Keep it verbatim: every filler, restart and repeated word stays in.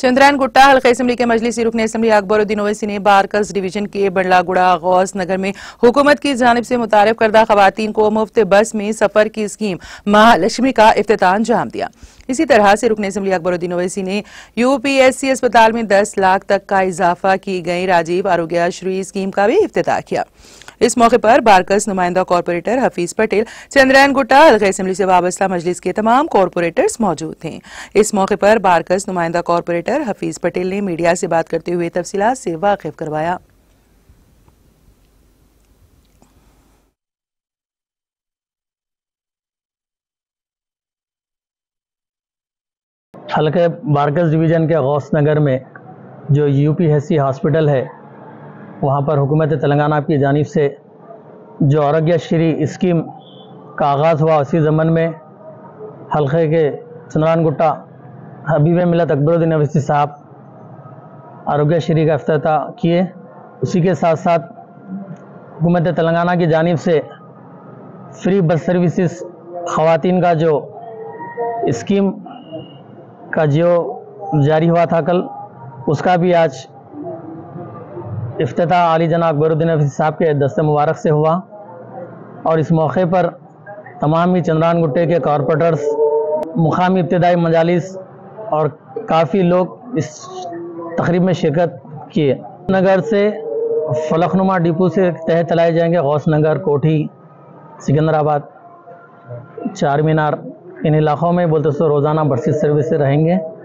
चंद्रायनगुट्टा हल्का असम्बली के मजलिस रुकन असम्बली अकबरुद्दीन ओवैसी ने बारकस डिवीजन के बंडलागुड़ा गौस नगर में हुकूमत की जानिब से मुतारिफ करदा खवातीन को मुफ्त बस में सफर की स्कीम महालक्ष्मी का इफ्तिताह अंजाम दिया। इसी तरह से रुकन असम्बली अकबरुद्दीन ओवैसी ने यूपीएससी अस्पताल में दस लाख तक का इजाफा की गई राजीव आरोग्यश्री स्कीम का भी इफ्तिताह किया। इस मौके पर बारकस नुमाइंदा कॉरपोरेटर हफीज पटेल, चंद्रायनगुट्टा हल्का असम्बली से वाबस्ता मजलिस के तमाम कॉरपोरेटर्स मौजूद थे। इस मौके पर बारकस नुमाइंदा कॉरपोरेटर हफीज पटेल ने मीडिया से बात करते हुए तफसीलात से वाकिफ करवाया। हल्के बारकस डिवीजन के गौस नगर में जो यूपीएससी हॉस्पिटल है, वहाँ पर हुकूमत तेलंगाना की जानिब से जो आरोग्यश्री स्कीम का आगाज़ हुआ, उसी ज़मन में हल्के के चंद्रायनगुट्टा हबीब मिलत अकबरुद्दीन ओवैसी साहब आरोग्यश्री का इफ्तिताह किए। उसी के साथ साथ हुकूमत तेलंगाना की जानिब से फ्री बस सर्विसेज ख़वातीन का जो स्कीम का जो जारी हुआ था कल, उसका भी आज इफ्तिताह आली जना अकबरुद्दीन ओवैसी साहब के दस्ते मुबारक से हुआ। और इस मौके पर तमाम ही चंद्रायनगुट्टे के कॉरपोरेटर्स, मुकामी इब्तदाई मजालिस और काफ़ी लोग इस तकरीब में शिरकत किए। नगर से फलकनुमा डिपो से तहत लाए जाएंगे गौस नगर, कोठी, सिकंदराबाद, चार मीनार, इन इलाक़ों में बोलते सो रोज़ाना बसेस सर्विसेज रहेंगे।